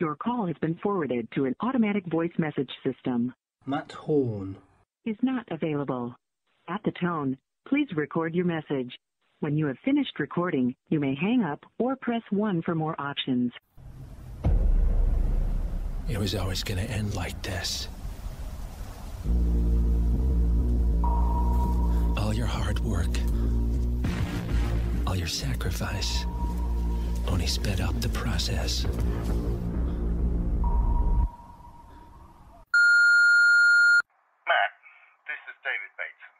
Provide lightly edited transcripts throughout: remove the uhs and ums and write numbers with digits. Your call has been forwarded to an automatic voice message system. Matt Horn is not available. At the tone, please record your message. When you have finished recording, you may hang up or press 1 for more options. It was always going to end like this. All your hard work, all your sacrifice, only sped up the process. Matt, this is David Bateson.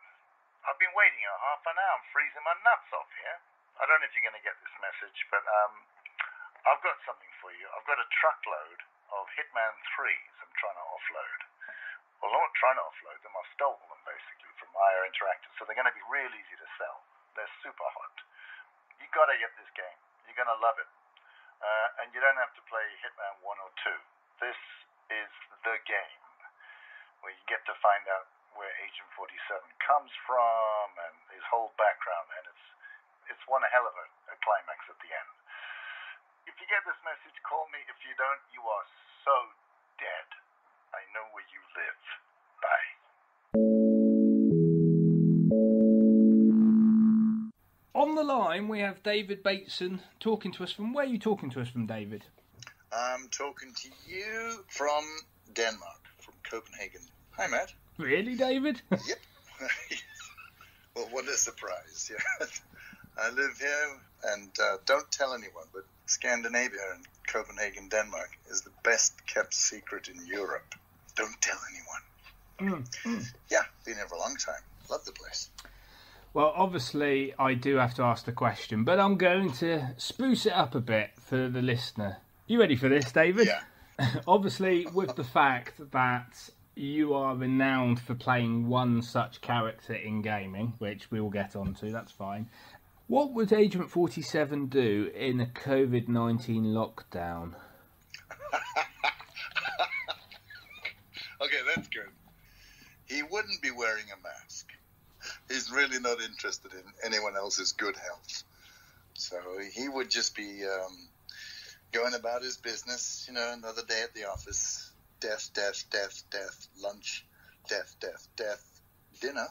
I've been waiting a half an hour. I'm freezing my nuts off here. I don't know if you're going to get this message, but I've got something for you. I've got a truckload of Hitman 3s I'm trying to offload. Well, I'm not trying to offload them. I've stolen them, basically, from IO Interactive, so they're going to be real easy to sell. They're super hot. You've got to get this game. You're going to love it. And you don't have to play Hitman 1 or 2. This is the game where you get to find out where Agent 47 comes from and his whole background, and it's one hell of a climax at the end. If you get this message, call me. If you don't, you are so dead. I know where you live. Bye. On the line, we have David Bateson talking to us from... Where are you talking to us from, David? I'm talking to you from Denmark, from Copenhagen. Hi, Matt. Really, David? Yep. Well, what a surprise. Yeah. I live here, and don't tell anyone, but Scandinavia and Copenhagen, Denmark, is the best-kept secret in Europe. Don't tell anyone. Yeah, been here for a long time. Love the place. Well, obviously, I do have to ask the question, but I'm going to spruce it up a bit for the listener. You ready for this, David? Yeah. Obviously, with the fact that you are renowned for playing one such character in gaming, which we will get onto, that's fine. What would Agent 47 do in a COVID-19 lockdown? Okay, that's good. He wouldn't be wearing a mask. He's really not interested in anyone else's good health. So he would just be going about his business, you know, another day at the office. Death, death, death, death, lunch, death, death, death, dinner.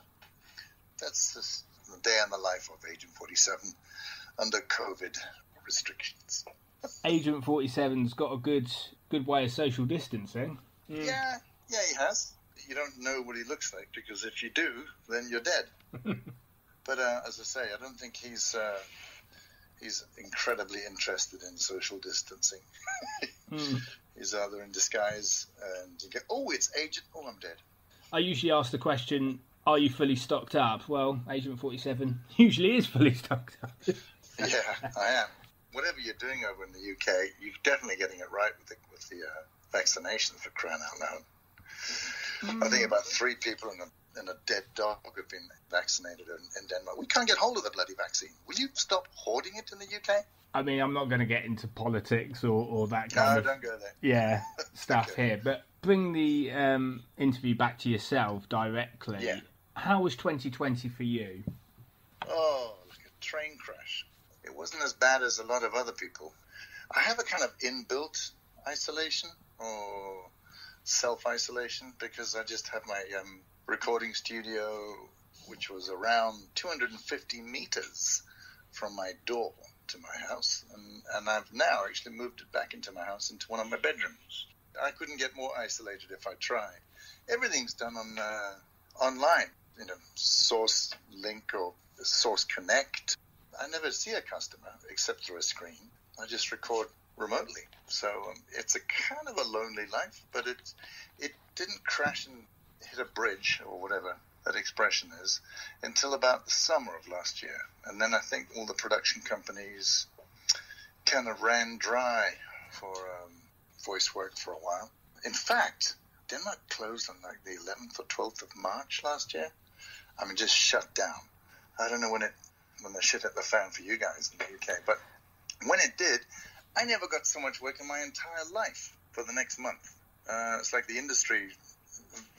That's just the day in the life of Agent 47 under COVID restrictions. Agent 47's got a good way of social distancing. Mm. Yeah, he has. You don't know what he looks like, because if you do, then you're dead. But as I say, I don't think he's incredibly interested in social distancing. Mm. He's either in disguise and you go, oh, it's Agent, oh, I'm dead. I usually ask the question, are you fully stocked up? Well, Agent 47 usually is fully stocked up. Yeah, I am. Whatever you're doing over in the UK, you're definitely getting it right with the vaccinations, for crying out loud. Mm. I think about 3 people and a dead dog have been vaccinated in Denmark. We can't get hold of the bloody vaccine. Will you stop hoarding it in the UK? I mean, I'm not going to get into politics or that kind of... No, don't go there. Yeah, stuff okay. Here. But bring the interview back to yourself directly. Yeah. How was 2020 for you? Oh, like a train crash. It wasn't as bad as a lot of other people. I have a kind of inbuilt isolation or... self-isolation, because I just had my recording studio, which was around 250 meters from my door to my house, and I've now actually moved it back into my house, into one of my bedrooms. I couldn't get more isolated if I tried. Everything's done on online, you know, Source Link or Source Connect. I never see a customer except through a screen. I just record remotely. So it's a kind of a lonely life, but it didn't crash and hit a bridge, or whatever that expression is, until about the summer of last year. And then I think all the production companies kind of ran dry for voice work for a while. In fact, Denmark closed on like the 11th or 12th of March last year. I mean, just shut down. I don't know when the shit hit the fan for you guys in the UK, but when it did, I never got so much work in my entire life for the next month. It's like the industry,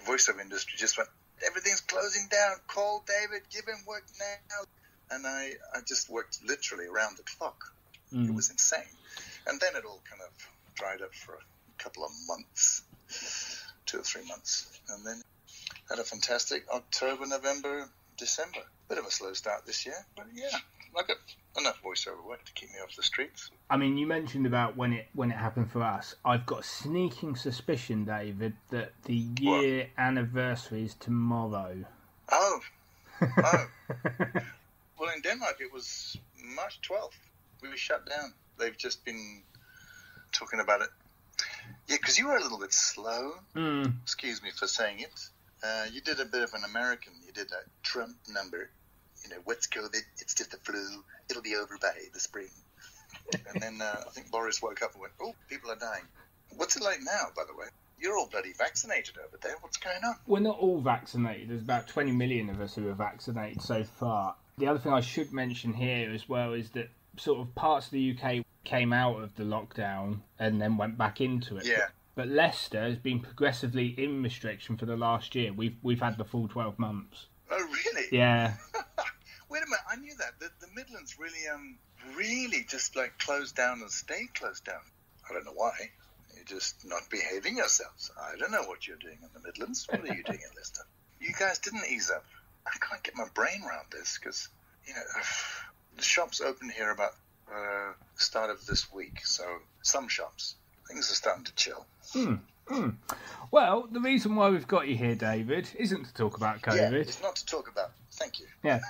voiceover industry, just went, everything's closing down. Call David, give him work now. And I just worked literally around the clock. Mm. It was insane. And then it all kind of dried up for couple of months, 2 or 3 months. And then had a fantastic October, November, December. Bit of a slow start this year, but yeah, I got enough voiceover work to keep me off the streets. I mean, you mentioned about when it happened for us. I've got a sneaking suspicion, David, that the year anniversary is tomorrow. Oh. Well, in Denmark, it was March 12th. We were shut down. They've just been talking about it. Yeah, because you were a little bit slow. Mm. Excuse me for saying it. You did a bit of an American. You did a Trump number. You know, what's COVID? It's just the flu. It'll be over by the spring. And then I think Boris woke up and went, oh, people are dying. What's it like now, by the way? You're all bloody vaccinated over there. What's going on? We're not all vaccinated. There's about 20 million of us who are vaccinated so far. The other thing I should mention here as well is that sort of parts of the UK came out of the lockdown and then went back into it. Yeah. But Leicester has been progressively in restriction for the last year. We've had the full 12 months. Oh, really? Yeah. Wait a minute, I knew that. The Midlands really, really just like closed down and stayed closed down. I don't know why. You're just not behaving yourselves. I don't know what you're doing in the Midlands. What are you doing in Leicester? You guys didn't ease up. I can't get my brain around this because, you know, the shops opened here about the start of this week. So some shops, things are starting to chill. Mm, mm. Well, the reason why we've got you here, David, isn't to talk about COVID. Yeah, it's not to talk about. Thank you. Yeah.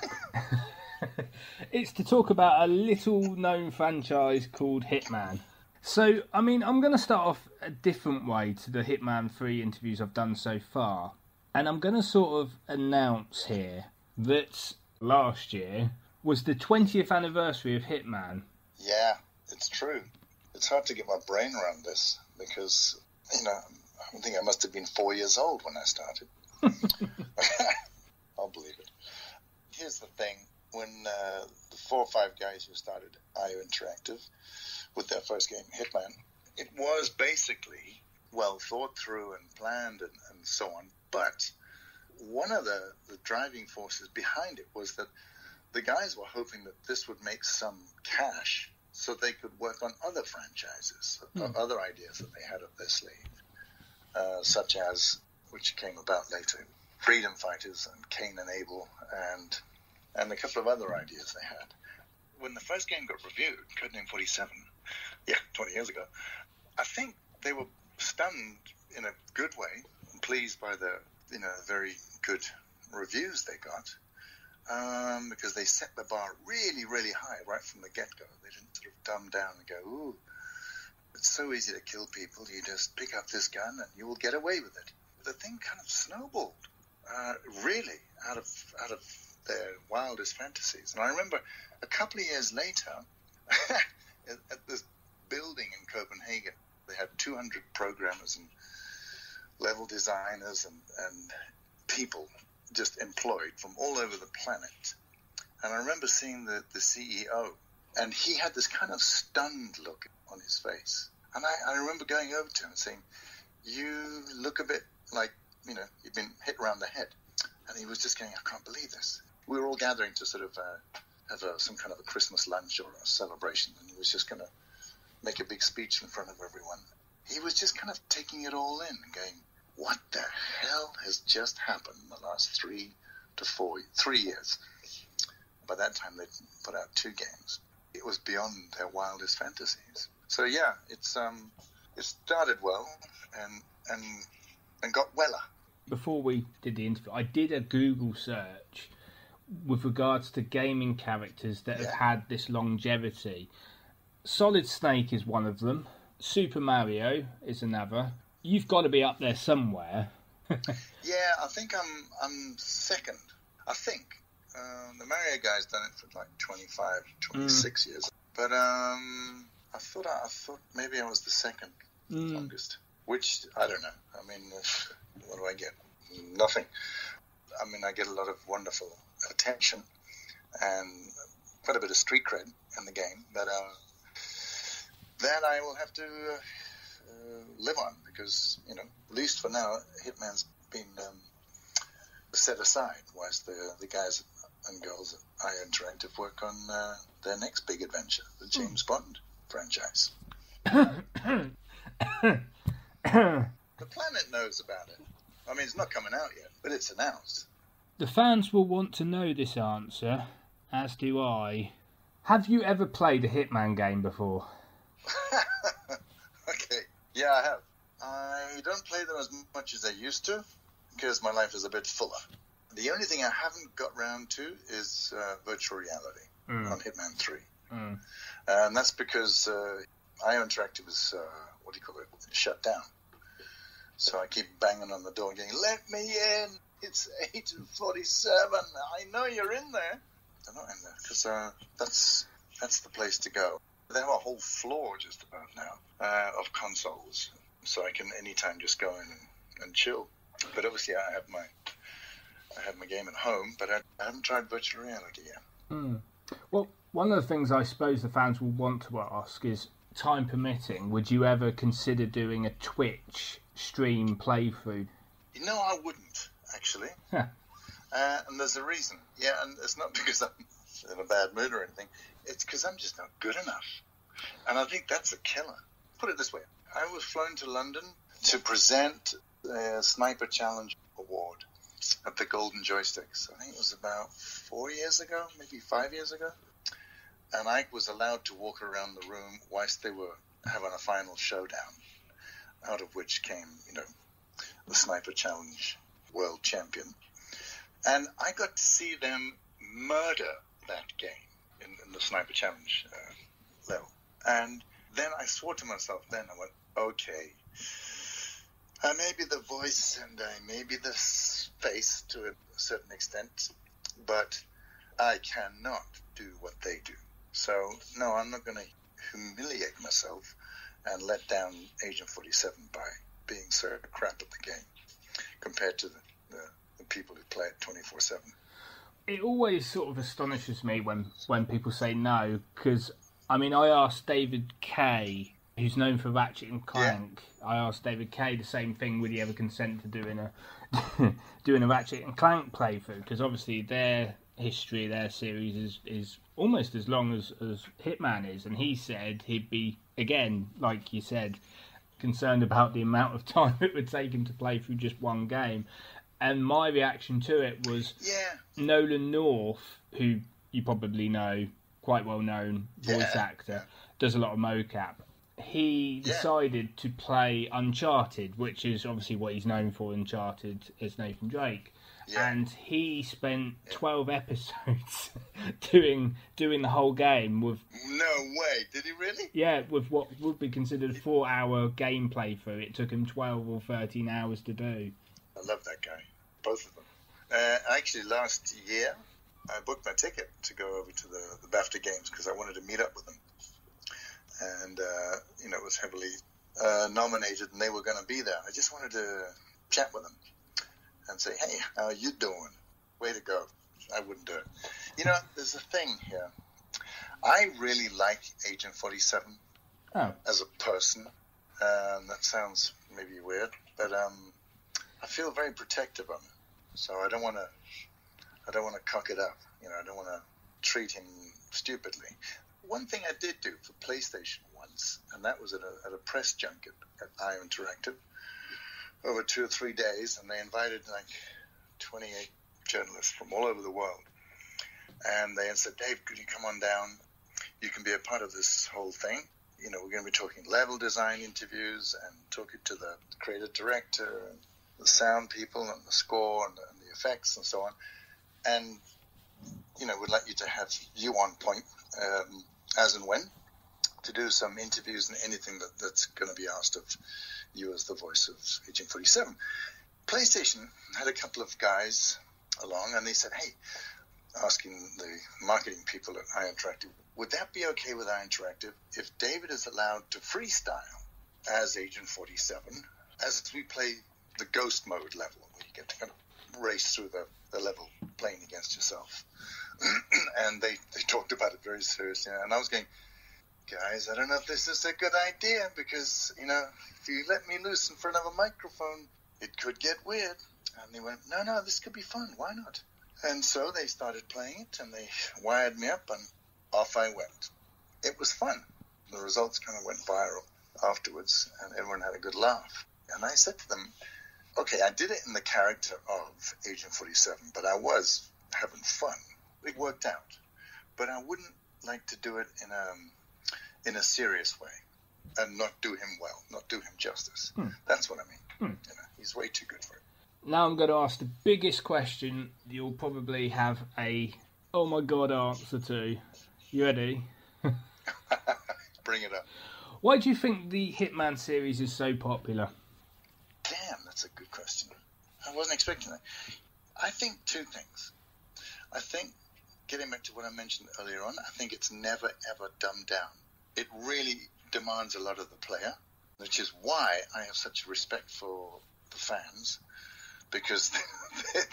It's to talk about a little-known franchise called Hitman. So, I mean, I'm going to start off a different way to the Hitman 3 interviews I've done so far. And I'm going to sort of announce here that last year was the 20th anniversary of Hitman. Yeah, it's true. It's hard to get my brain around this because, you know, I think I must have been 4 years old when I started. I'll believe it. Here's the thing. When the 4 or 5 guys who started IO Interactive with their first game, Hitman, it was basically well thought through and planned and so on. But one of the driving forces behind it was that the guys were hoping that this would make some cash so they could work on other franchises, other ideas that they had up their sleeve, such as, which came about later, Freedom Fighters and Cain and Abel and a couple of other ideas they had. When the first game got reviewed, Codename 47, 20 years ago, I think they were stunned in a good way, pleased by the very good reviews they got, because they set the bar really, really high right from the get-go. They didn't sort of dumb down and go, ooh, it's so easy to kill people. You just pick up this gun and you will get away with it. The thing kind of snowballed, really, out of their wildest fantasies. And I remember a couple of years later, at this building in Copenhagen, they had 200 programmers and level designers and people just employed from all over the planet. And I remember seeing the CEO, and he had this kind of stunned look on his face. And I remember going over to him and saying, you look a bit like, you know, you've been hit around the head. And he was just going, I can't believe this. We were all gathering to sort of have some kind of a Christmas lunch or a celebration, and he was just going to make a big speech in front of everyone. He was just kind of taking it all in and going, what the hell has just happened in the last 3 to 4 years? By that time, they'd put out 2 games. It was beyond their wildest fantasies. So yeah, it started well and got weller. Before we did the interview, I did a Google search with regards to gaming characters that have had this longevity. Solid Snake is one of them. Super Mario is another. You've got to be up there somewhere. Yeah, I think I'm second. I think the Mario guy's done it for like 25, 26 years. But I thought maybe I was the second longest, which I don't know. I mean, what do I get? Nothing. I mean, I get a lot of wonderful attention and quite a bit of street cred in the game, but that I will have to live on because, you know, at least for now, Hitman's been set aside whilst the guys and girls at IO Interactive work on their next big adventure, the James Bond franchise. The planet knows about it. I mean, it's not coming out yet, but it's announced. The fans will want to know this answer, as do I. Have you ever played a Hitman game before? Okay, yeah, I have. I don't play them as much as I used to, because my life is a bit fuller. The only thing I haven't got round to is virtual reality on Hitman 3. Mm. And that's because IO Interactive is, what do you call it, shut down. So I keep banging on the door going, let me in, it's Agent 47, I know you're in there. They're not in there, because that's the place to go. They have a whole floor just about now of consoles, so I can anytime just go in and chill. But obviously I have my game at home, but I haven't tried virtual reality yet. Mm. Well, one of the things I suppose the fans will want to ask is, time permitting, would you ever consider doing a Twitch stream playthrough? No, I wouldn't, actually. And there's a reason. Yeah, and it's not because I'm in a bad mood or anything. It's because I'm just not good enough. And I think that's a killer. Put it this way. I was flown to London to present the Sniper Challenge Award at the Golden Joysticks. I think it was about 4 years ago, maybe 5 years ago. And I was allowed to walk around the room whilst they were having a final showdown, out of which came, you know, the Sniper Challenge world champion. And I got to see them murder that game in the Sniper Challenge level. And then I swore to myself, then I went, okay, I may be the voice and I may be the face to a certain extent, but I cannot do what they do. So, no, I'm not going to humiliate myself and let down Agent 47 by being so crap at the game compared to the people who play it 24/7. It always sort of astonishes me when people say no, because, I mean, I asked David Kay, who's known for Ratchet and Clank, yeah. I asked David Kay the same thing, would he ever consent to doing a Ratchet and Clank playthrough, because obviously their history, their series is almost as long as Hitman is, and he said he'd be, again, like you said, concerned about the amount of time it would take him to play through just one game. And my reaction to it was, yeah. Nolan North, who you probably know, quite well known voice actor, does a lot of mocap. He decided to play Uncharted, which is obviously what he's known for, Uncharted as Nathan Drake. Yeah. And he spent 12 episodes doing the whole game with... No way, did he really? Yeah, with what would be considered a 4-hour gameplay through. It took him 12 or 13 hours to do. I love that guy, both of them. Actually, last year, I booked my ticket to go over to the BAFTA Games because I wanted to meet up with them. And, you know, it was heavily nominated and they were going to be there. I just wanted to chat with them and say, hey, how are you doing? Way to go. I wouldn't do it. You know, there's a thing here. I really like Agent 47 as a person. That sounds maybe weird, but I feel very protective of him. So I don't want to cock it up. You know, I don't want to treat him stupidly. One thing I did do for PlayStation once, and that was at a press junket at IO Interactive, over 2 or 3 days, and they invited like 28 journalists from all over the world, and they said, Dave, could you come on down? You can be a part of this whole thing. You know, we're going to be talking level design interviews and talking to the creative director and the sound people and the score and the effects and so on, and, you know, we'd like you to have you on point as and when to do some interviews and anything that's going to be asked of you as the voice of Agent 47. PlayStation had a couple of guys along, and they said, hey, asking the marketing people at IO Interactive, would that be okay with IO Interactive if David is allowed to freestyle as Agent 47 as we play the ghost mode level, where you get to kind of race through the level playing against yourself? And they talked about it very seriously, and I was going, guys, I don't know if this is a good idea, because, you know, if you let me loose in front of a microphone, it could get weird. And they went, no, this could be fun. Why not? And so they started playing it, and they wired me up, and off I went. It was fun. The results kind of went viral afterwards, and everyone had a good laugh. And I said to them, okay, I did it in the character of Agent 47, but I was having fun. It worked out. But I wouldn't like to do it in a serious way and not do him well, not do him justice. That's what I mean. You know, he's way too good for it. Now I'm going to ask the biggest question you'll probably have a, oh my God, answer to. You ready? Bring it up. Why do you think the Hitman series is so popular? Damn, that's a good question. I wasn't expecting that. I think two things. I think, getting back to what I mentioned earlier on, I think it's never, ever dumbed down. It really demands a lot of the player, which is why I have such respect for the fans, because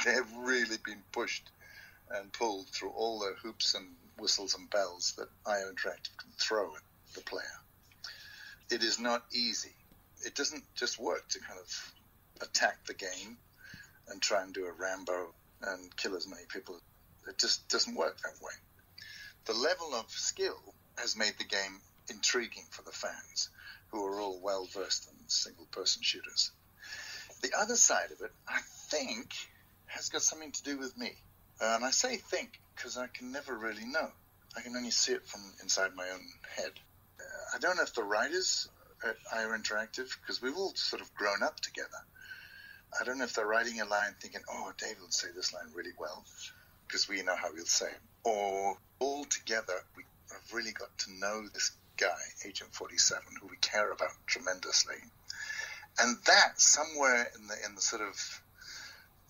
they've really been pushed and pulled through all the hoops and whistles and bells that IO Interactive can throw at the player. It is not easy. It doesn't just work to kind of attack the game and try and do a Rambo and kill as many people. It just doesn't work that way. The level of skill has made the game intriguing for the fans, who are all well-versed in single-person shooters. The other side of it, I think, has got something to do with me. And I say think because I can never really know. I can only see it from inside my own head. I don't know if the writers at IO Interactive, because we've all sort of grown up together, I don't know if they're writing a line thinking, oh, David will say this line really well, because we know how he'll say it. Or all together, we have really got to know this guy, Agent 47, who we care about tremendously. And that, somewhere in the sort of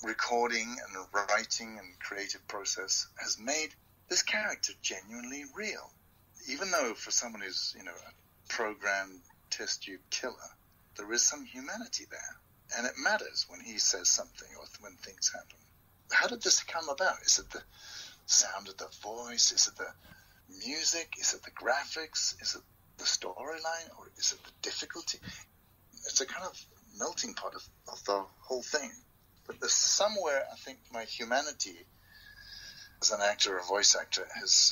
recording and writing and creative process, has made this character genuinely real. Even though for someone who's, you know, a programmed test tube killer, there is some humanity there. And it matters when he says something or when things happen. How did this come about? Is it the sound of the voice? Is it the music? Is it the graphics? Is it the storyline? Or is it the difficulty? It's a kind of melting pot of the whole thing. But there's somewhere, I think, my humanity as an actor or voice actor has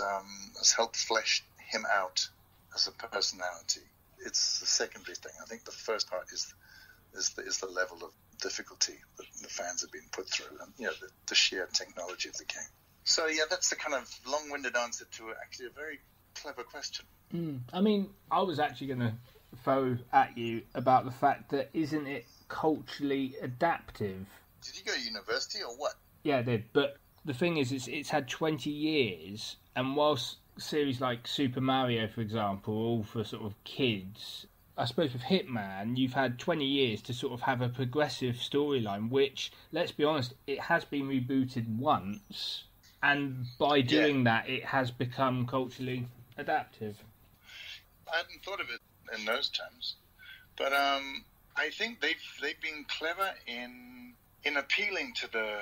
helped flesh him out as a personality. It's the secondary thing. I think the first part is the level of difficulty that the fans have been put through, and you know, the sheer technology of the game. So yeah, that's the kind of long-winded answer to actually a very clever question. I mean, I was actually going to throw at you about the fact that isn't it culturally adaptive? Did you go to university or what? Yeah, I did. But the thing is, it's had 20 years, and whilst series like Super Mario, for example, all for sort of kids, I suppose with Hitman, you've had 20 years to sort of have a progressive storyline, which, let's be honest, it has been rebooted once, and by doing that, it has become culturally adaptive. I hadn't thought of it in those terms, but I think they've been clever in appealing to the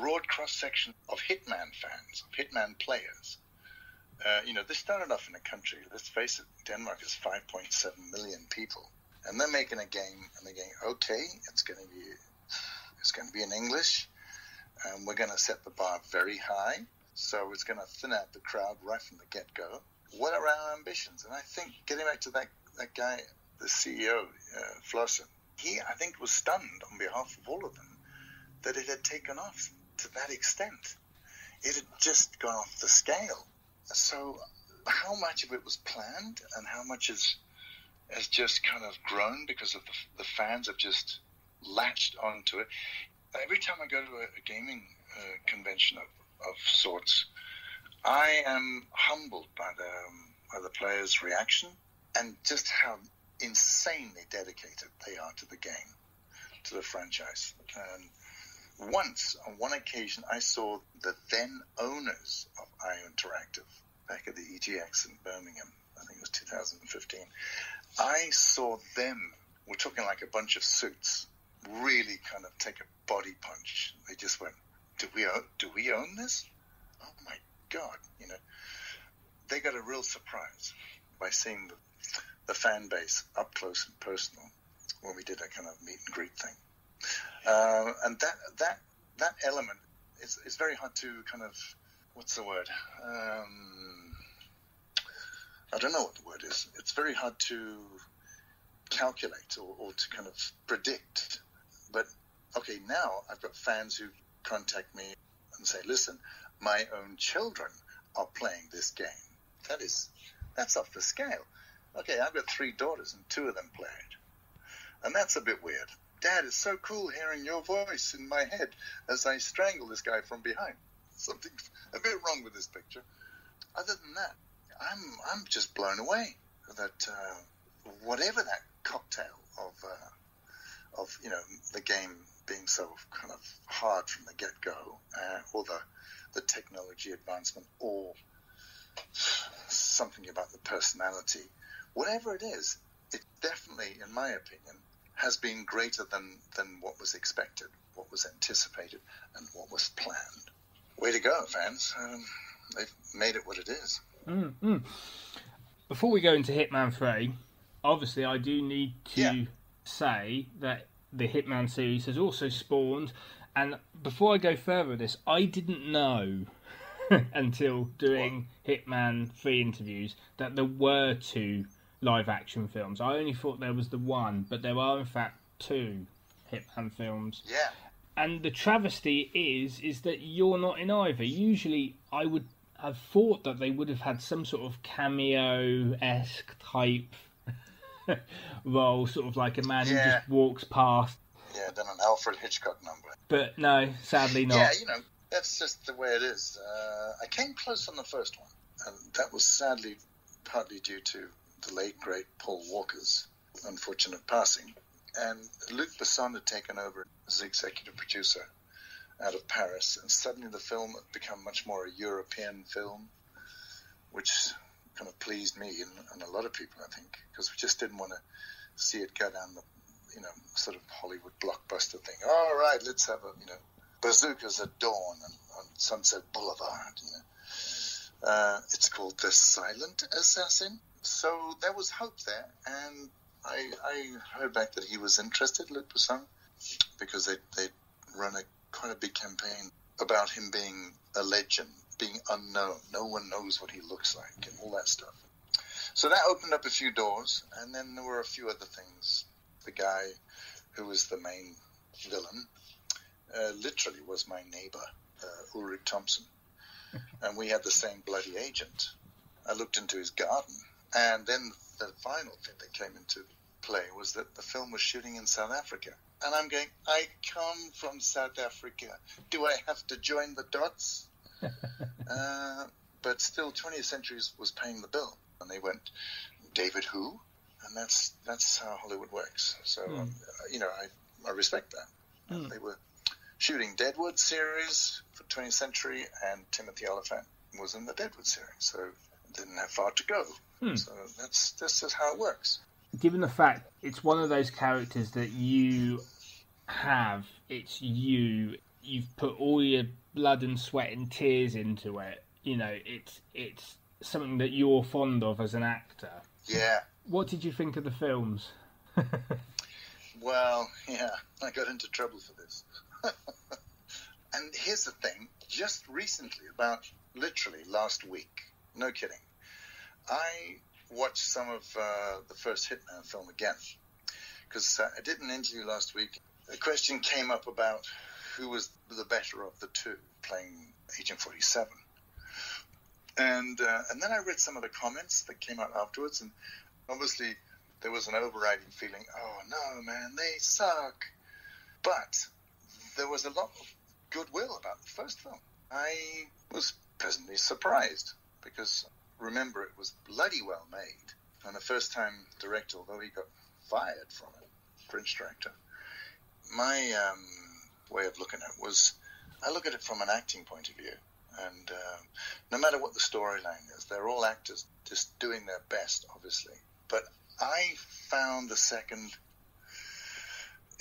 broad cross-section of Hitman fans, of Hitman players. You know, this started off in a country, let's face it, Denmark is 5.7 million people. And they're making a game, and they're going, okay, it's going to be in English, and we're going to set the bar very high, so it's going to thin out the crowd right from the get-go. What are our ambitions? And I think, getting back to that guy, the CEO, Flossen, he, I think, was stunned on behalf of all of them that it had taken off to that extent. It had just gone off the scale. So how much of it was planned and how much has just kind of grown because of the fans have just latched onto it? Every time I go to a gaming convention of sorts, I am humbled by the players' reaction and just how insanely dedicated they are to the game, to the franchise. And once, on one occasion, I saw the then owners of IO Interactive back at the EGX in Birmingham. I think it was 2015. I saw them, we're talking like a bunch of suits, really kind of take a body punch. They just went, do we own this? Oh my God, you know. They got a real surprise by seeing the fan base up close and personal when we did a kind of meet and greet thing. And that element, it's very hard to kind of, what's the word? I don't know what the word is. It's very hard to calculate or to kind of predict. But okay, now I've got fans who contact me and say, listen, my own children are playing this game. That's off the scale. Okay, I've got 3 daughters and 2 of them play it. And that's a bit weird. Dad, it's so cool hearing your voice in my head as I strangle this guy from behind. Something a bit wrong with this picture. Other than that, I'm just blown away that whatever that cocktail of you know, the game being so kind of hard from the get-go, or the technology advancement, or something about the personality, whatever it is, it definitely, in my opinion, has been greater than what was expected, what was anticipated, and what was planned. Way to go, fans. They've made it what it is. Mm-hmm. Before we go into Hitman 3, obviously I do need to say that the Hitman series has also spawned, and before I go further with this, I didn't know until doing Hitman 3 interviews that there were 2 live action films. I only thought there was the one, but there are in fact 2 Hitman films. Yeah. And the travesty is that you're not in either. Usually I would have thought that they would have had some sort of cameo-esque type role, sort of like a man who just walks past. Yeah, done an Alfred Hitchcock number. But no, sadly not. Yeah, you know, that's just the way it is. I came close on the first one, and that was sadly partly due to the late, great Paul Walker's unfortunate passing. And Luc Besson had taken over as executive producer out of Paris, and suddenly the film had become much more a European film, which kind of pleased me and a lot of people, I think, because we just didn't want to see it go down the, you know, sort of Hollywood blockbuster thing. All right, let's have a, you know, bazookas at dawn and on Sunset Boulevard, you know. It's called The Silent Assassin. So there was hope there, and I heard back that he was interested, Luc Besson, because they'd run quite a big campaign about him being a legend, being unknown. No one knows what he looks like and all that stuff. So that opened up a few doors, and then there were a few other things. The guy who was the main villain literally was my neighbor, Ulrich Thompson, and we had the same bloody agent. I looked into his garden, and then the final thing that came into play was that the film was shooting in South Africa. And I'm going, I come from South Africa. Do I have to join the dots? But still, 20th Century was paying the bill. And they went, David who? And that's how Hollywood works. So, you know, I respect that. They were shooting Deadwood series for 20th Century, and Timothy Olyphant was in the Deadwood series. So didn't have far to go. So that's just how it works. Given the fact it's one of those characters that you have, it's you've put all your blood and sweat and tears into it, you know, it's something that you're fond of as an actor. Yeah. What did you think of the films? Well, yeah, I got into trouble for this. And here's the thing, just recently, about literally last week, no kidding, I watched some of the first Hitman film again, because I did an interview last week. A question came up about who was the better of the two playing Agent 47, and then I read some of the comments that came out afterwards, and obviously there was an overriding feeling, oh no man, they suck, but there was a lot of goodwill about the first film. I was pleasantly surprised, because remember, it was bloody well made, and the first time director, although he got fired from it, French director, my way of looking at it was, I look at it from an acting point of view, and no matter what the storyline is, they're all actors just doing their best, obviously, but I found the second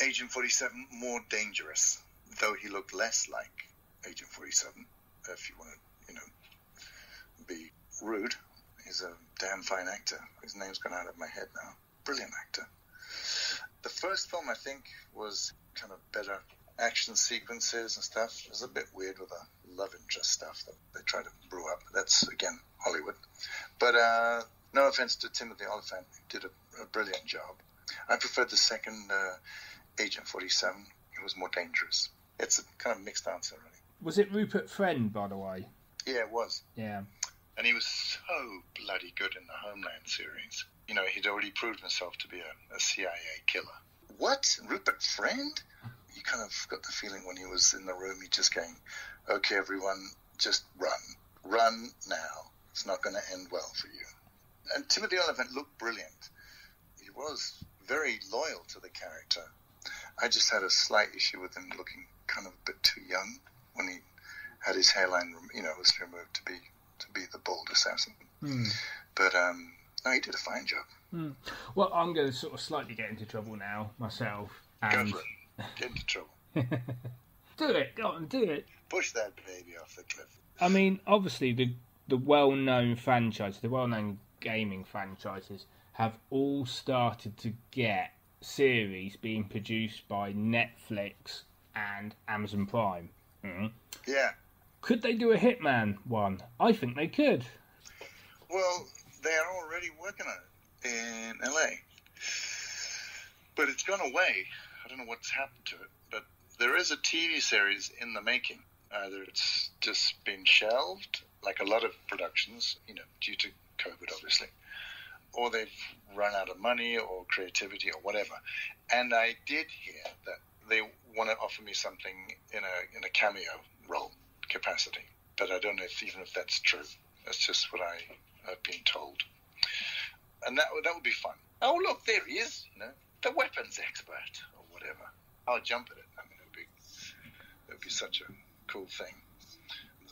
Agent 47 more dangerous, though he looked less like Agent 47, if you want to, you know, be rude. He's a damn fine actor. His name's gone out of my head now. Brilliant actor. The first film, I think, was kind of better action sequences and stuff. It was a bit weird with the love interest stuff that they try to brew up. That's, again, Hollywood. But no offense to Timothy Olyphant, he did a brilliant job. I preferred the second Agent 47. It was more dangerous. It's a kind of mixed answer, really. Was it Rupert Friend, by the way? Yeah, it was. Yeah. And he was so bloody good in the Homeland series. You know, he'd already proved himself to be a CIA killer. What? Rupert Friend? You kind of got the feeling when he was in the room, he just going, okay, everyone, just run. Run now. It's not going to end well for you. And Timothy Olyphant looked brilliant. He was very loyal to the character. I just had a slight issue with him looking kind of a bit too young when he had his hairline, you know, was removed to be the bald assassin. Mm. But no, he did a fine job. Mm. Well, I'm going to sort of slightly get into trouble now myself. And... Go for it. Get into trouble. Do it. Go on, do it. Push that baby off the cliff. I mean, obviously, the well-known franchises, the well-known gaming franchises, have all started to get series being produced by Netflix and Amazon Prime. Mm-hmm. Yeah. Could they do a Hitman one? I think they could. Well, they're already working on it in LA. But it's gone away. I don't know what's happened to it. But there is a TV series in the making. Either it's just been shelved, like a lot of productions, you know, due to COVID, obviously. Or they've run out of money or creativity or whatever. And I did hear that they want to offer me something in a cameo role capacity. But I don't know if that's true. That's just what I've been told. And that would be fun. Oh, look, there he is, you know, the weapons expert or whatever. I'll jump at it. I mean, it would be such a cool thing.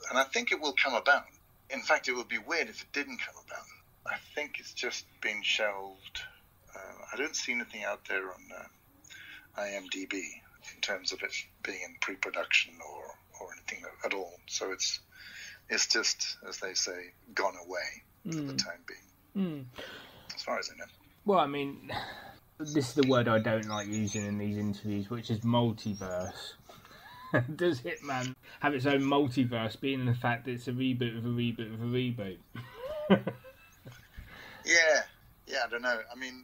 And I think it will come about. In fact, it would be weird if it didn't come about. I think it's just been shelved. I don't see anything out there on IMDb in terms of it being in pre-production or anything at all. So it's just, as they say, gone away for the time being, as far as I know. Well, I mean, this is the word I don't like using in these interviews, which is multiverse. Does Hitman have its own multiverse, being the fact that it's a reboot of a reboot of a reboot? Yeah, I don't know. I mean,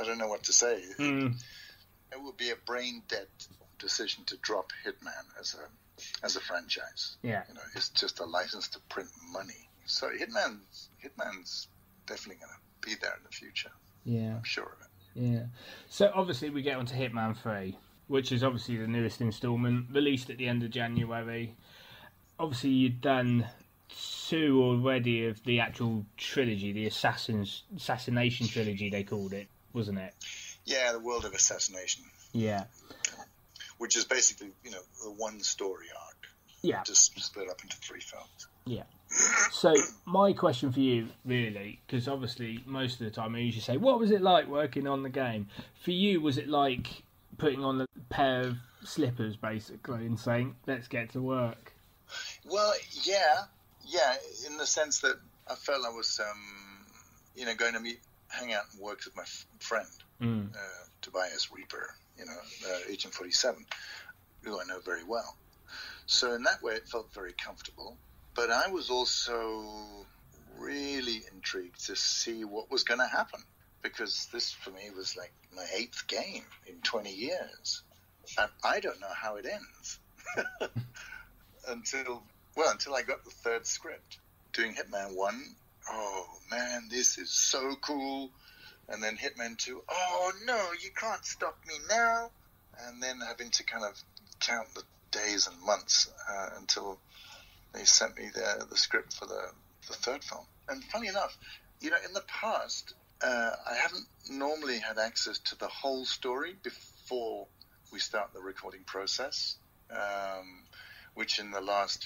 I don't know what to say. It would be a brain-dead decision to drop Hitman as a franchise. Yeah, you know, it's just a license to print money. So Hitman's definitely going to be there in the future. Yeah, I'm sure of it. Yeah. So obviously we get onto Hitman 3, which is obviously the newest installment, released at the end of January. Obviously you've done two already of the actual trilogy, the assassination trilogy they called it, wasn't it? Yeah, the World of Assassination. Yeah, which is basically, you know, the one story arc. Yeah, just split up into three films. Yeah. So my question for you, really, because obviously most of the time I usually say, what was it like working on the game? For you, was it like putting on a pair of slippers basically and saying, let's get to work? Well, yeah. Yeah, in the sense that I felt I was, you know, going to hang out and work with my friend, Tobias Reaper, you know, Agent 47, who I know very well. So in that way, it felt very comfortable. But I was also really intrigued to see what was going to happen, because this, for me, was like my 8th game in 20 years. And I don't know how it ends until I got the third script, doing Hitman 1. Oh, man, this is so cool. And then Hitman 2, oh, no, you can't stop me now. And then having to kind of count the days and months until they sent me the script for the third film. And funny enough, you know, in the past, I haven't normally had access to the whole story before we start the recording process, which in the last,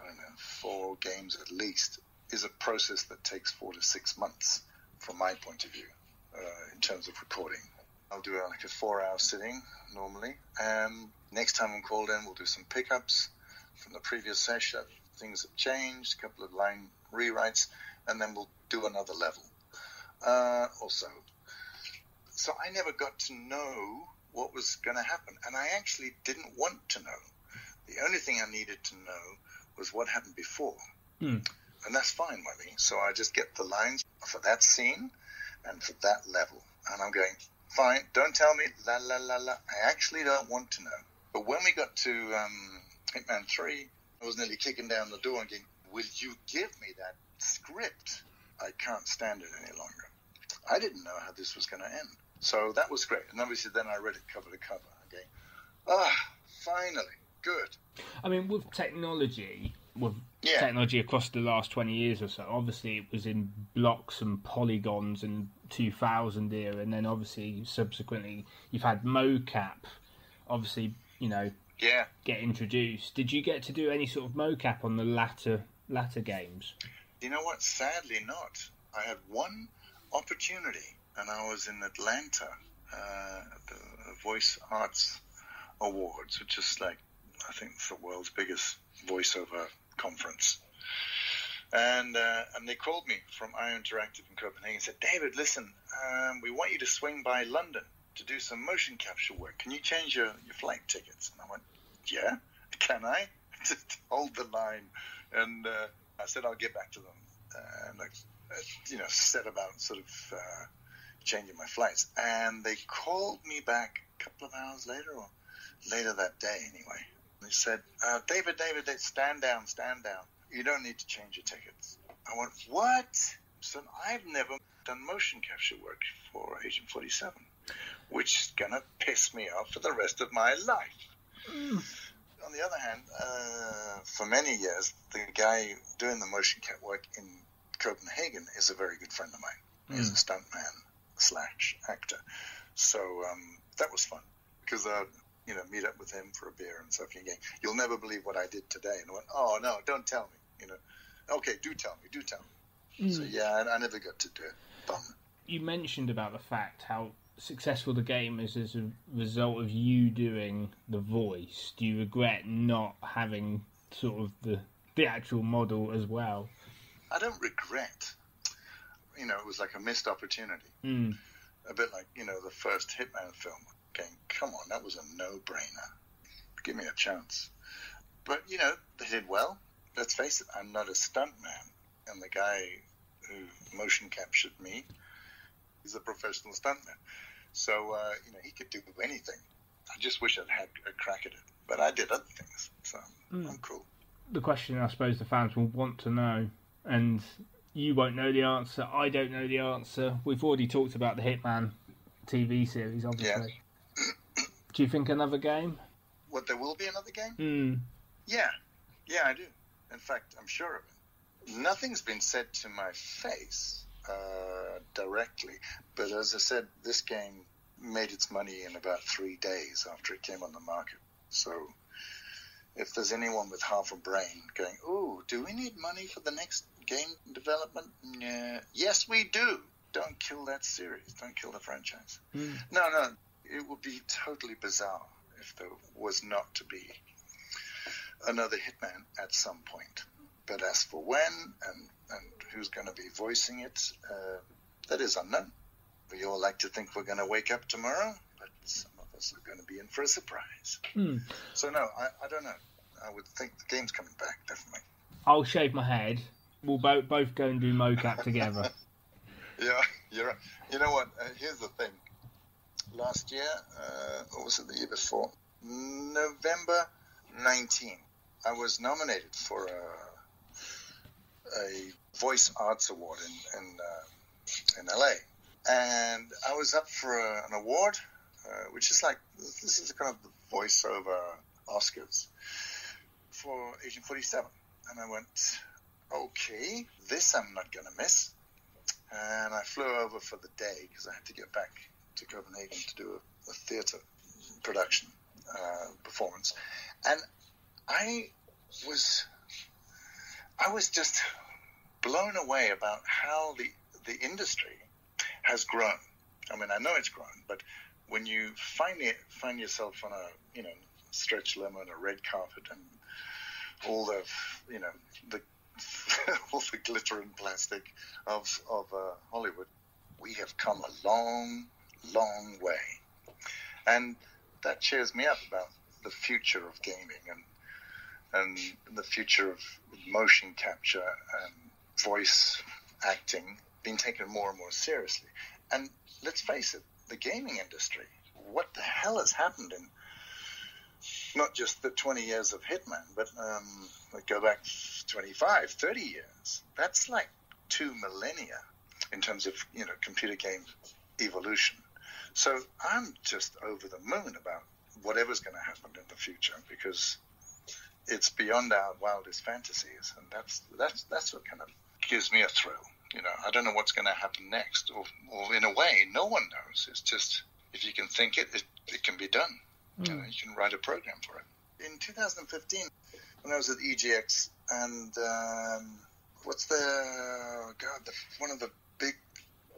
I don't know, 4 games at least, is a process that takes 4 to 6 months from my point of view in terms of recording. I'll do like a 4-hour sitting normally. Next time I'm called in, we'll do some pickups from the previous session. Things have changed, a couple of line rewrites, and then we'll do another level or so. So I never got to know what was going to happen, and I actually didn't want to know. The only thing I needed to know was what happened before. Mm. And that's fine by me. So I just get the lines for that scene and for that level. And I'm going, Fine, don't tell me, la, la, la, la. I actually don't want to know. But when we got to Hitman 3, I was nearly kicking down the door and going, will you give me that script? I can't stand it any longer. I didn't know how this was going to end. So that was great. And obviously then I read it cover to cover. Okay. Finally. Good. I mean, with technology across the last 20 years or so, obviously it was in blocks and polygons in 2000 era, and then obviously subsequently you've had mocap, obviously, you know, get introduced. Did you get to do any sort of mocap on the latter games? You know what? Sadly not. I had one opportunity, and I was in Atlanta, the Voice Arts Awards, which is like, I think it's the world's biggest voiceover conference. And they called me from IO Interactive in Copenhagen and said, David, listen, we want you to swing by London to do some motion capture work. Can you change your flight tickets? And I went, yeah, can I? Just hold the line. And I said, I'll get back to them. And I set about sort of changing my flights. And they called me back a couple of hours later, or later that day anyway. They said, David, stand down. You don't need to change your tickets. I went, what? So I've never done motion capture work for Agent 47, which is going to piss me off for the rest of my life. On the other hand, for many years, the guy doing the motion cap work in Copenhagen is a very good friend of mine. Mm. He's a stuntman/actor. So that was fun because meet up with him for a beer and stuff. And again, you'll never believe what I did today. And I went, oh, no, don't tell me. Okay, do tell me. Mm. So, yeah, I never got to do it. Bum. You mentioned about the fact how successful the game is as a result of you doing the voice. Do you regret not having sort of the actual model as well? I don't regret. It was like a missed opportunity. Mm. A bit like, the first Hitman film. Going, come on, that was a no-brainer. Give me a chance. But, they did well. Let's face it, I'm not a stuntman. And the guy who motion captured me is a professional stuntman. So, he could do anything. I just wish I'd had a crack at it. But I did other things, so I'm cool. The question I suppose the fans will want to know, and you won't know the answer, I don't know the answer. We've already talked about the Hitman TV series, obviously. Yeah. Do you think another game? What, there will be another game? Mm. Yeah, I do. In fact, I'm sure of it. Nothing's been said to my face directly, but as I said, this game made its money in about 3 days after it came on the market. So if there's anyone with half a brain going, ooh, do we need money for the next game development? Nah. Yes, we do. Don't kill that series. Don't kill the franchise. Mm. No. It would be totally bizarre if there was not to be another Hitman at some point. But as for when and who's going to be voicing it, that is unknown. We all like to think we're going to wake up tomorrow, but some of us are going to be in for a surprise. Mm. So no, I don't know. I would think the game's coming back, definitely. I'll shave my head. We'll both go and do mocap together. Yeah, you're right. You know what? Here's the thing. Last year, or was it the year before, November 19, I was nominated for a Voice Arts Award in LA. And I was up for an award, which is like, this is kind of the voiceover Oscars for Agent 47. And I went, okay, this I'm not going to miss. And I flew over for the day because I had to get back to Copenhagen to do a theatre production performance, and I was just blown away about how the industry has grown. I mean, I know it's grown, but when you find yourself on a stretch limo and a red carpet and all the all the glitter and plastic of Hollywood, we have come a long way, and that cheers me up about the future of gaming and the future of motion capture and voice acting being taken more and more seriously. And let's face it, the gaming industry. What the hell has happened in not just the 20 years of Hitman, but go back 25, 30 years. That's like 2 millennia in terms of, you know, computer game evolution. So I'm just over the moon about whatever's going to happen in the future, because it's beyond our wildest fantasies, and that's what kind of gives me a thrill. You know, I don't know what's going to happen next, or in a way, no one knows. It's just, if you can think it, it can be done. Mm. You know, you can write a program for it. In 2015, when I was at EGX, and one of the big,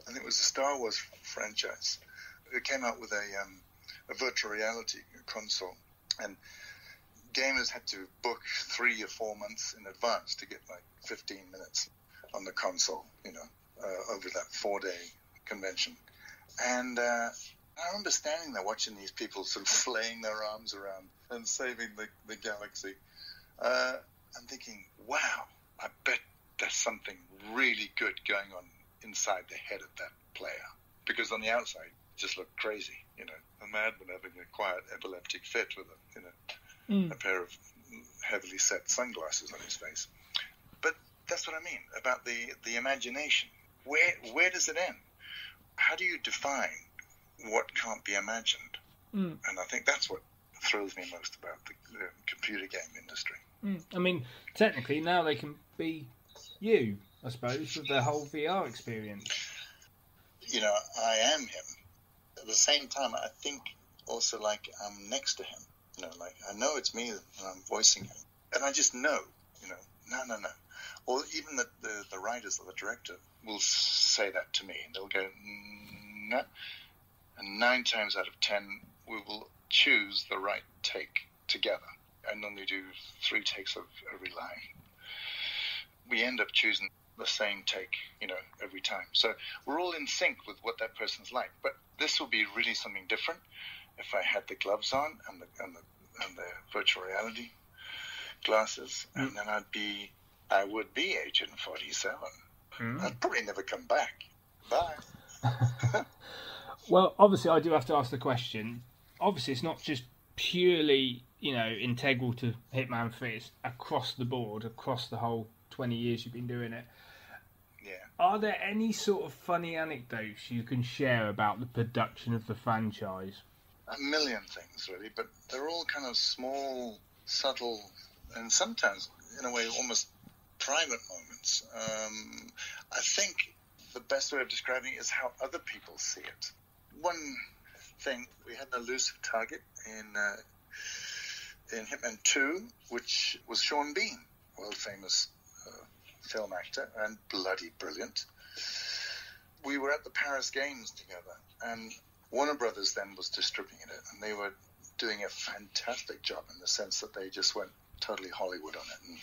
I think it was the Star Wars franchise, it came out with a virtual reality console, and gamers had to book 3 or 4 months in advance to get like 15 minutes on the console, you know, over that 4-day convention. And I remember standing there watching these people sort of flaying their arms around and saving the galaxy. I'm thinking, wow, I bet there's something really good going on inside the head of that player. Because on the outside, it just looked crazy, you know, a madman having a quiet epileptic fit with a, you know, a pair of heavily set sunglasses on his face. But that's what I mean about the imagination. Where does it end? How do you define what can't be imagined? Mm. And I think that's what thrills me most about the computer game industry. Mm. I mean, technically now they can be you, I suppose, with the whole VR experience. You know, I am him. At the same time, I think also like I'm next to him. You know, like I know it's me and I'm voicing him. And I just know, you know, no. Or even the writers or the director will say that to me. They'll go, no. And 9 times out of 10, we will choose the right take together. I normally do 3 takes of every line. We end up choosing the same take, you know, every time. So we're all in sync with what that person's like. But this will be really something different if I had the gloves on and the virtual reality glasses, and then I would be Agent 47. Mm. I'd probably never come back. Bye. Well, obviously, I do have to ask the question. Obviously, it's not just purely, you know, integral to Hitman 3. It's across the board, across the whole 20 years you've been doing it. Yeah. Are there any sort of funny anecdotes you can share about the production of the franchise? A million things, really, but they're all kind of small, subtle, and sometimes, in a way, almost private moments. I think the best way of describing it is how other people see it. One thing, we had an elusive target in Hitman 2, which was Sean Bean, world-famous film actor, and bloody brilliant. We were at the Paris Games together, and Warner Brothers then was distributing it, and they were doing a fantastic job in the sense that they just went totally Hollywood on it and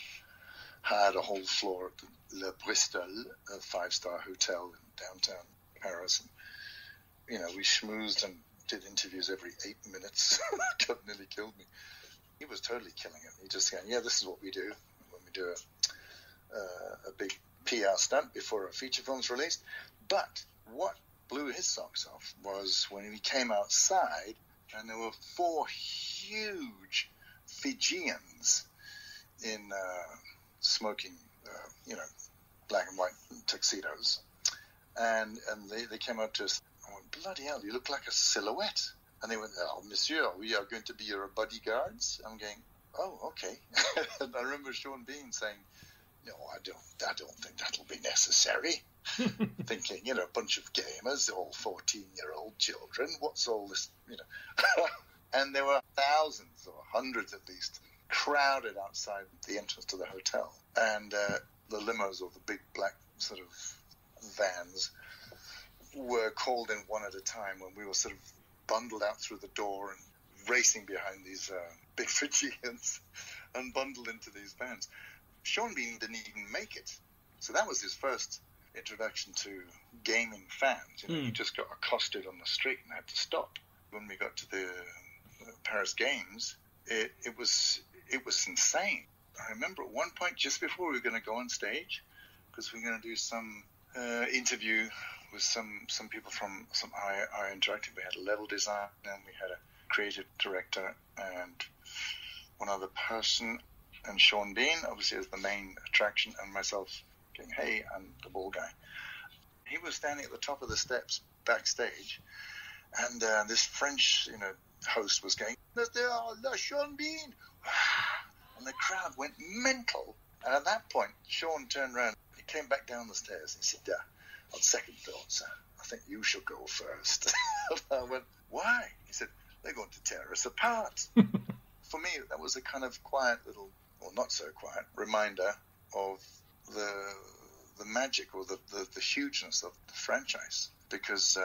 hired a whole floor at the Le Bristol, a 5-star hotel in downtown Paris. And, you know, we schmoozed and did interviews every 8 minutes. God nearly killed me. He was totally killing it. He just going, yeah, this is what we do when we do a big PR stunt before a feature film's released. But what blew his socks off was when we came outside and there were 4 huge Fijians in smoking, you know, black and white tuxedos. And they came up to us. I went, bloody hell, you look like a silhouette. And they went, oh, monsieur, we are going to be your bodyguards. I'm going, oh, okay. And I remember Sean Bean saying, no, I don't think that'll be necessary. Thinking, you know, a bunch of gamers, all 14-year-old children. What's all this, you know? And there were thousands, or hundreds at least, crowded outside the entrance to the hotel. And the limos, or the big black sort of vans, were called in one at a time when we were sort of bundled out through the door and racing behind these big Fijians and bundled into these vans. Sean Bean didn't even make it. So that was his first introduction to gaming fans. You know, he just got accosted on the street and had to stop. When we got to the Paris Games, it was insane. I remember at one point, just before we were going to go on stage, because we were going to do some interview with some people from some IO Interactive. We had a level design, and we had a creative director and one other person, and Sean Bean, obviously, as the main attraction, and myself going, hey, I'm the ball guy. He was standing at the top of the steps backstage, and this French, host was going, Sean Bean! And the crowd went mental. And at that point, Sean turned around. He came back down the stairs and said, on second thoughts, I think you should go first. I went, why? He said, they're going to tear us apart. For me, that was a kind of quiet little, or not so quiet, reminder of the magic or the hugeness of the franchise, because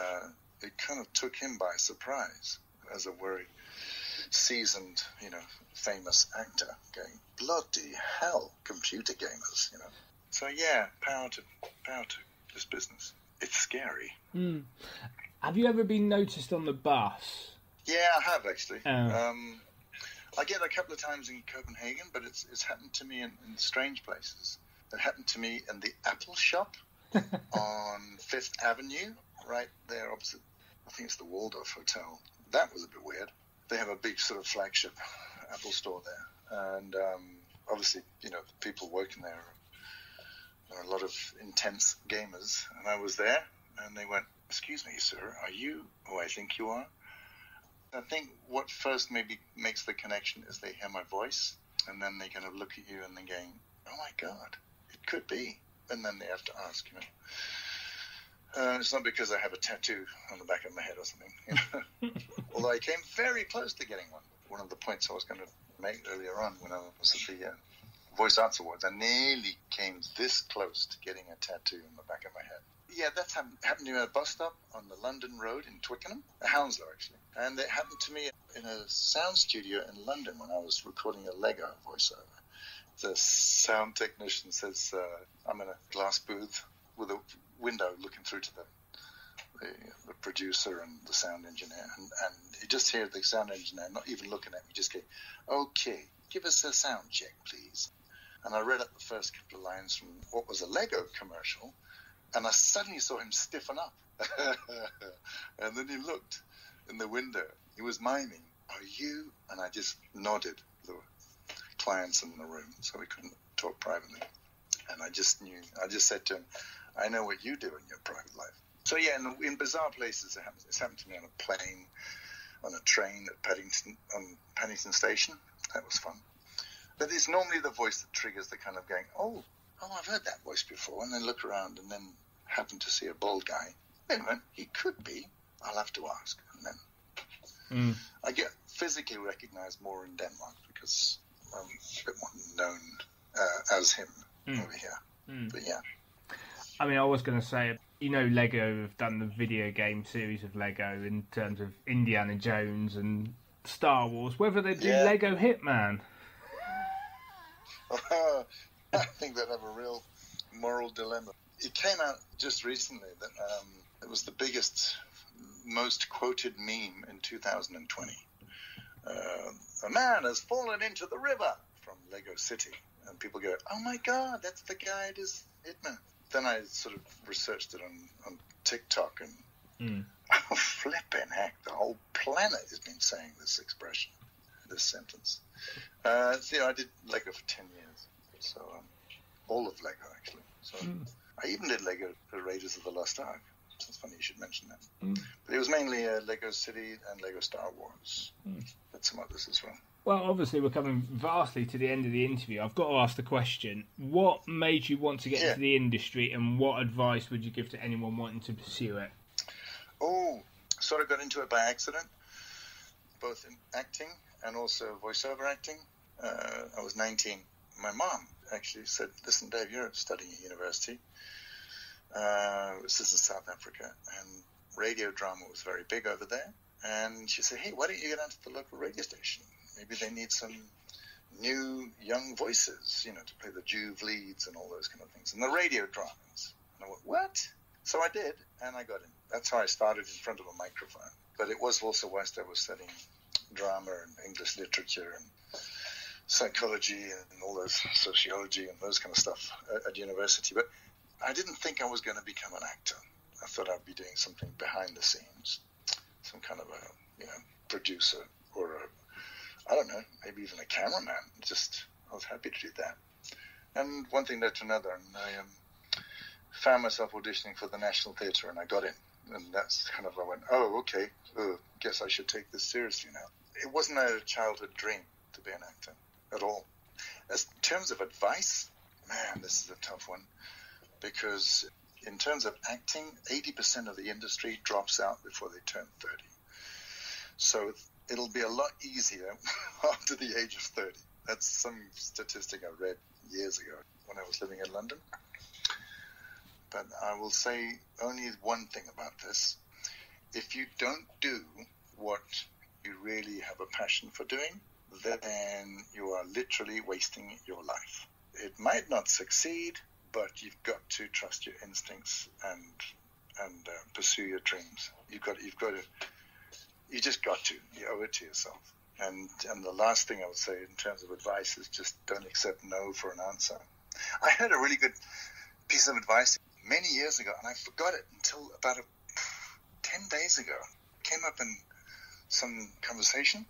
it kind of took him by surprise as a very seasoned, famous actor going, bloody hell, computer gamers, So, yeah, power to this business. It's scary. Mm. Have you ever been noticed on the bus? Yeah, I have, actually. Oh. I get a couple of times in Copenhagen, but it's happened to me in strange places. It happened to me in the Apple shop on 5th Avenue, right there opposite, I think it's the Waldorf Hotel. That was a bit weird. They have a big sort of flagship Apple store there. And obviously, the people working there are a lot of intense gamers. And I was there, and they went, excuse me, sir, are you who I think you are? I think what first maybe makes the connection is they hear my voice, and then they kind of look at you and they're going, oh, my God, it could be. And then they have to ask, It's not because I have a tattoo on the back of my head or something. Although I came very close to getting one. One of the points I was going to make earlier on when I was at the Voice Arts Awards, I nearly came this close to getting a tattoo on the back of my head. Yeah, that's happened to me at a bus stop on the London Road in Twickenham, Hounslow, actually. And it happened to me in a sound studio in London when I was recording a LEGO voiceover. The sound technician says, I'm in a glass booth with a window looking through to the producer and the sound engineer, and you just hear the sound engineer not even looking at me, just go, okay, give us a sound check, please. And I read up the first couple of lines from what was a LEGO commercial, and I suddenly saw him stiffen up. And then he looked in the window. He was miming, are you? And I just nodded. There were clients in the room, so we couldn't talk privately. And I just said to him, I know what you do in your private life. So, yeah, in bizarre places it happens. It's happened to me on a plane, on a train at Paddington Station. That was fun. But it's normally the voice that triggers the kind of going, oh, I've heard that voice before. And then look around and then happen to see a bald guy. Anyway, he could be. I'll have to ask. And then I get physically recognized more in Denmark because I'm a bit more known as him over here. Mm. But, yeah. I mean, I was going to say, LEGO have done the video game series of LEGO in terms of Indiana Jones and Star Wars. Whether they do LEGO Hitman. I think they'd have a real moral dilemma. It came out just recently that it was the biggest, most quoted meme in 2020. A man has fallen into the river from LEGO City. And people go, oh, my God, that's the guy that is Hitman. Then I sort of researched it on TikTok, and oh, flipping heck, the whole planet has been saying this expression, this sentence. I did LEGO for 10 years, so all of LEGO, actually. So I even did LEGO for Raiders of the Lost Ark. So it's funny you should mention that. Mm. But it was mainly LEGO City and LEGO Star Wars, but some others as well. Well, obviously, we're coming vastly to the end of the interview. I've got to ask the question, what made you want to get into the industry, and what advice would you give to anyone wanting to pursue it? Oh, sort of got into it by accident, both in acting and also voiceover acting. I was 19. My mom actually said, listen, Dave, you're studying at university. This is in South Africa, and radio drama was very big over there. And she said, hey, why don't you get onto the local radio station? Maybe they need some new young voices, to play the juve leads and all those kind of things. And the radio dramas. And I went, what? So I did, and I got in. That's how I started, in front of a microphone. But it was also whilst I was studying drama and English literature and psychology and all those sociology and those kind of stuff at university. But I didn't think I was going to become an actor. I thought I'd be doing something behind the scenes, some kind of a, you know, producer or a, I don't know, maybe even a cameraman. Just, I was happy to do that. And one thing led to another, and I found myself auditioning for the National Theatre, and I got in. And that's kind of, I went, oh, okay, guess I should take this seriously now. It wasn't a childhood dream to be an actor at all. As in terms of advice, man, this is a tough one, because in terms of acting, 80% of the industry drops out before they turn 30. So it'll be a lot easier after the age of 30. That's some statistic I read years ago when I was living in London. But I will say only one thing about this. If you don't do what you really have a passion for doing, then you are literally wasting your life. It might not succeed, but you've got to trust your instincts and pursue your dreams. You just got to. You owe it to yourself. And the last thing I would say in terms of advice is just don't accept no for an answer. I heard a really good piece of advice many years ago, and I forgot it until about 10 days ago. It came up in some conversation,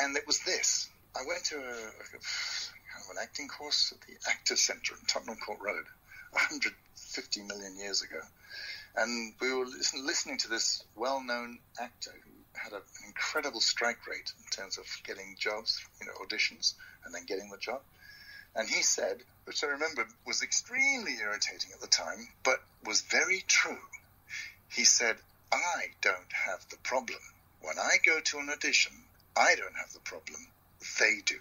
and it was this. I went to an acting course at the Actor Centre in Tottenham Court Road 150 million years ago, and we were listening to this well-known actor who had an incredible strike rate in terms of getting jobs, you know, auditions, and then getting the job. And he said, which I remember was extremely irritating at the time, but was very true. He said, I don't have the problem. When I go to an audition, I don't have the problem. They do.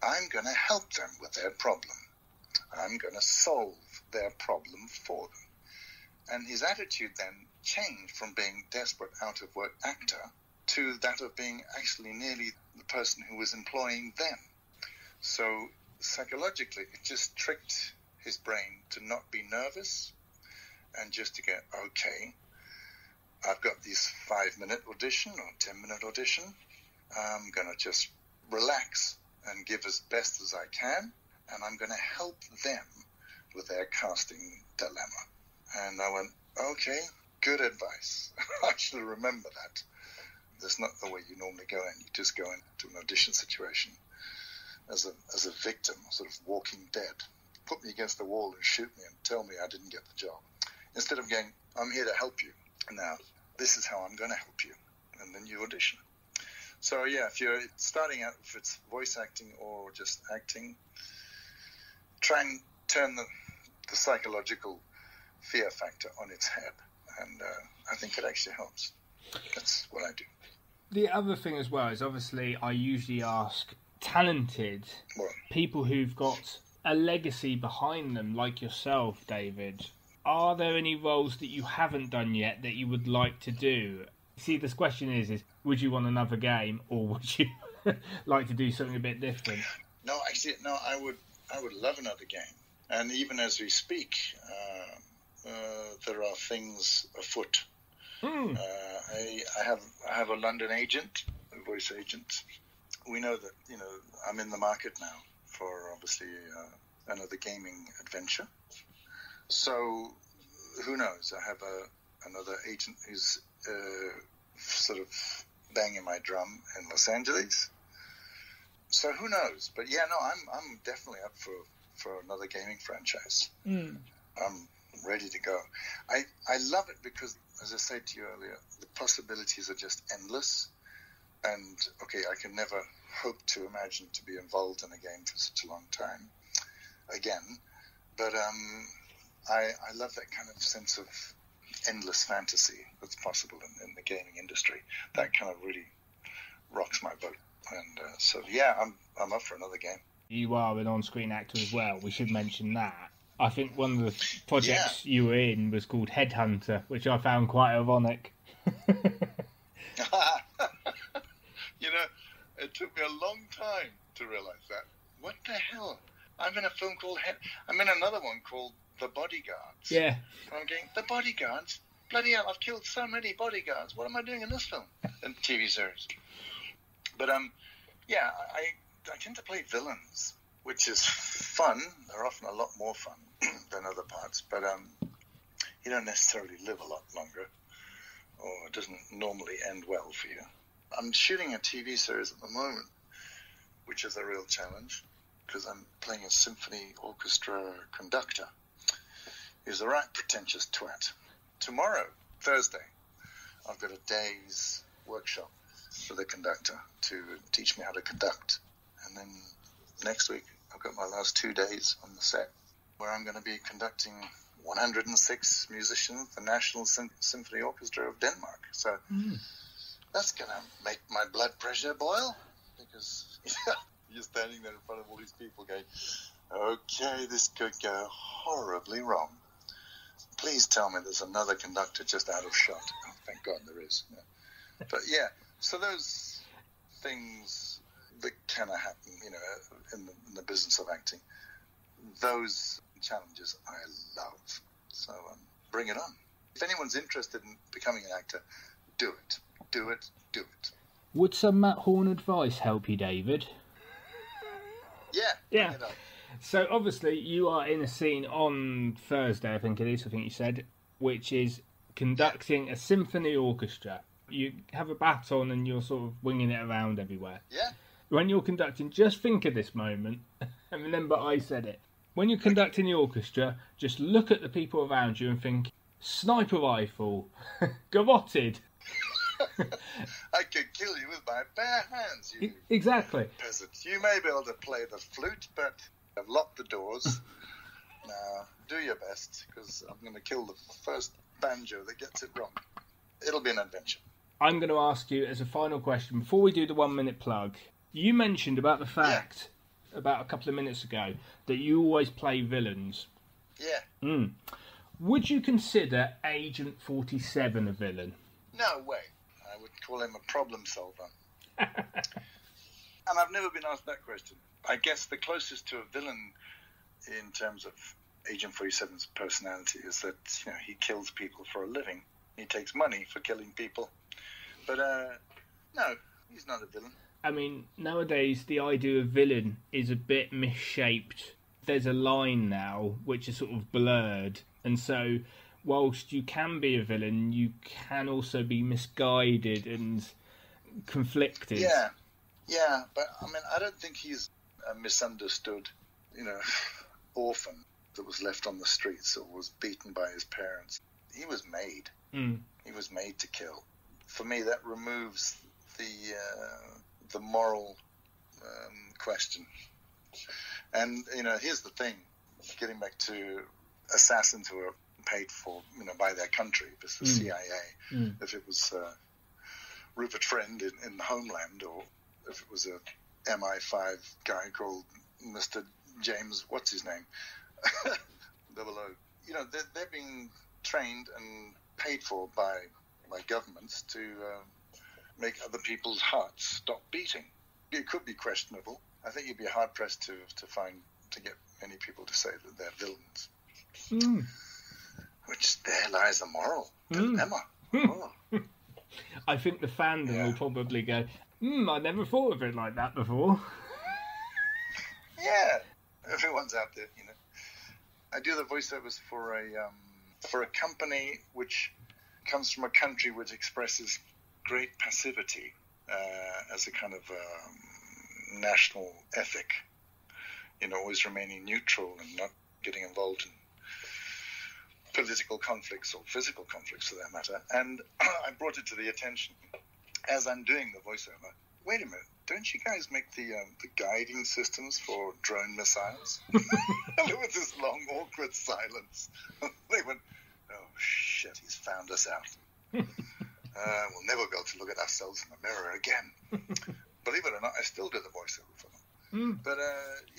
I'm going to help them with their problem. I'm going to solve their problem for them. And his attitude then changed from being desperate, out-of-work actor to that of being actually nearly the person who was employing them. So psychologically, it just tricked his brain to not be nervous and just to go, okay, I've got this 5-minute audition or 10-minute audition. I'm going to just relax and give as best as I can, and I'm going to help them with their casting dilemma. And I went, okay, good advice. I should remember that. That's not the way you normally go in. You just go into an audition situation as a victim, sort of walking dead. Put me against the wall and shoot me and tell me I didn't get the job. Instead of going, I'm here to help you. Now, this is how I'm going to help you. And then you audition. So, yeah, if you're starting out, if it's voice acting or just acting, try and turn the psychological fear factor on its head, and I think it actually helps. That's what I do. The other thing as well is, obviously, I usually ask talented people who've got a legacy behind them, like yourself, David. Are there any roles that you haven't done yet that you would like to do? See, this question is would you want another game, or would you like to do something a bit different? No, actually, no. I would love another game, and even as we speak. There are things afoot. I have a London agent, a voice agent. We know that, you know, I'm in the market now for obviously another gaming adventure. So who knows? I have another agent who's sort of banging my drum in Los Angeles. So who knows? But yeah, no, I'm definitely up for another gaming franchise. Ready to go. I love it because, as I said to you earlier, the possibilities are just endless. And, okay, I can never hope to imagine to be involved in a game for such a long time again. But I love that kind of sense of endless fantasy that's possible in the gaming industry. That kind of really rocks my boat. And so, yeah, I'm up for another game. You are an on-screen actor as well. We should mention that. I think one of the projects you were in was called Headhunter, which I found quite ironic. You know, it took me a long time to realise that. What the hell? I'm in a film called I'm in another one called The Bodyguards. Yeah. And I'm going, The Bodyguards? Bloody hell, I've killed so many bodyguards. What am I doing in this film? And TV series. But, yeah, I tend to play villains, which is fun. They're often a lot more fun than other parts. But, you don't necessarily live a lot longer, or it doesn't normally end well for you. I'm shooting a TV series at the moment, which is a real challenge, because I'm playing a symphony orchestra conductor who's a right pretentious twat. Tomorrow, Thursday, I've got a day's workshop for the conductor to teach me how to conduct. And then next week, I've got my last 2 days on the set, where I'm going to be conducting 106 musicians, the National Symphony Orchestra of Denmark. So that's going to make my blood pressure boil, because you're standing there in front of all these people going, okay, this could go horribly wrong. Please tell me there's another conductor just out of shot. Oh, thank God there is. Yeah. But yeah, so those things that kind of happen, you know, in the business of acting, those challenges I love. So bring it on. If anyone's interested in becoming an actor, do it. Do it. Do it. Would some Matt Horn advice help you, David? Yeah. You know. So obviously you are in a scene on Thursday, I think it is, I think you said, which is conducting a symphony orchestra. You have a baton and you're sort of winging it around everywhere. Yeah. When you're conducting, just think of this moment, and remember I said it. When you're conducting the orchestra, just look at the people around you and think, sniper rifle, garroted. I could kill you with my bare hands, you exactly peasant. You may be able to play the flute, but I've locked the doors. Now, do your best, because I'm going to kill the first banjo that gets it wrong. It'll be an adventure. I'm going to ask you as a final question, before we do the 1 minute plug, you mentioned about the fact, about a couple of minutes ago, that you always play villains. Yeah. Would you consider Agent 47 a villain? No way. I would call him a problem solver. And I've never been asked that question. I guess the closest to a villain in terms of Agent 47's personality is that, you know, he kills people for a living. He takes money for killing people. But no, he's not a villain. I mean, nowadays the idea of villain is a bit misshaped. There's a line now which is sort of blurred, and so whilst you can be a villain, you can also be misguided and conflicted. Yeah, but I mean, I don't think he's a misunderstood, you know, orphan that was left on the streets or was beaten by his parents. He was made. He was made to kill. For me, that removes the moral question. And, you know, here's the thing, getting back to assassins who are paid for, you know, by their country. It's the CIA. If it was Rupert Friend in Homeland, or if it was a MI5 guy called Mr. James, what's his name? 00. You know, they're being trained and paid for by governments to make other people's hearts stop beating. It could be questionable. I think you'd be hard pressed to get many people to say that they're villains. Which there lies a moral dilemma. I think the fandom will probably go, I never thought of it like that before. Yeah, everyone's out there, you know. I do the voiceovers for a company which comes from a country which expresses great passivity as a kind of national ethic, you know, always remaining neutral and not getting involved in political conflicts or physical conflicts for that matter. And I brought it to the attention as I'm doing the voiceover. Wait a minute, don't you guys make the guiding systems for drone missiles? And there was this long, awkward silence. They went, oh shit, he's found us out. We'll never be able to look at ourselves in the mirror again. Believe it or not, I still do the voiceover for them. But,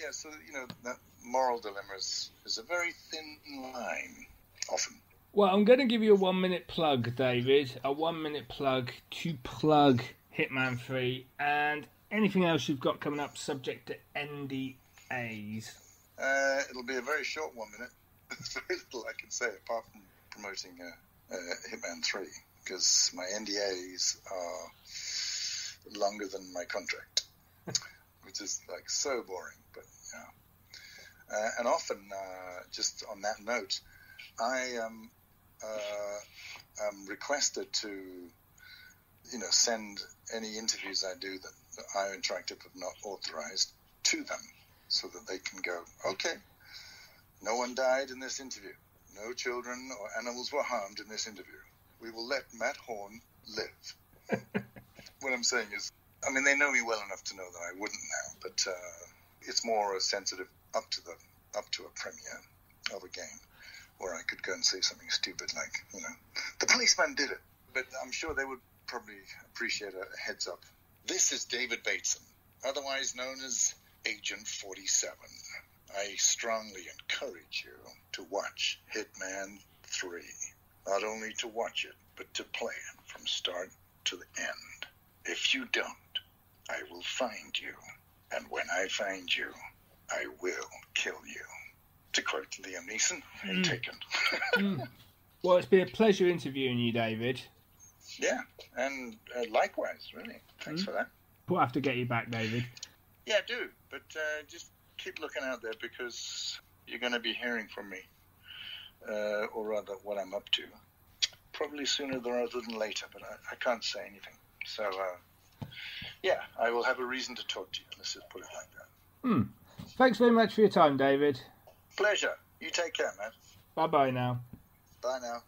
yeah, so, you know, that moral dilemma is a very thin line. Often. Well, I'm going to give you a 1 minute plug, David. A 1 minute plug to plug Hitman 3 and anything else you've got coming up subject to NDAs. It'll be a very short 1 minute. There's very little I can say apart from promoting Hitman 3, because my NDAs are longer than my contract, which is like so boring. But yeah, and often just on that note, I requested to, you know, send any interviews I do that IO Interactive have not authorized to them, so that they can go, okay, no one died in this interview. No children or animals were harmed in this interview. We will let Matt Horn live. What I'm saying is, I mean, they know me well enough to know that I wouldn't now, but it's more sensitive up to a premiere of a game where I could go and say something stupid like, you know, the policeman did it. But I'm sure they would probably appreciate a heads up. This is David Bateson, otherwise known as Agent 47. I strongly encourage you to watch Hitman 3. Not only to watch it, but to play it from start to the end. If you don't, I will find you. And when I find you, I will kill you. To quote Liam Neeson, in Taken. Well, it's been a pleasure interviewing you, David. Yeah, and likewise, really. Thanks for that. We'll have to get you back, David. Yeah, do. But just keep looking out there, because you're going to be hearing from me, or rather what I'm up to, probably sooner rather than later, but I can't say anything. So, yeah, I will have a reason to talk to you. Let's just put it like that. Thanks very much for your time, David. Pleasure. You take care, man. Bye-bye now. Bye now.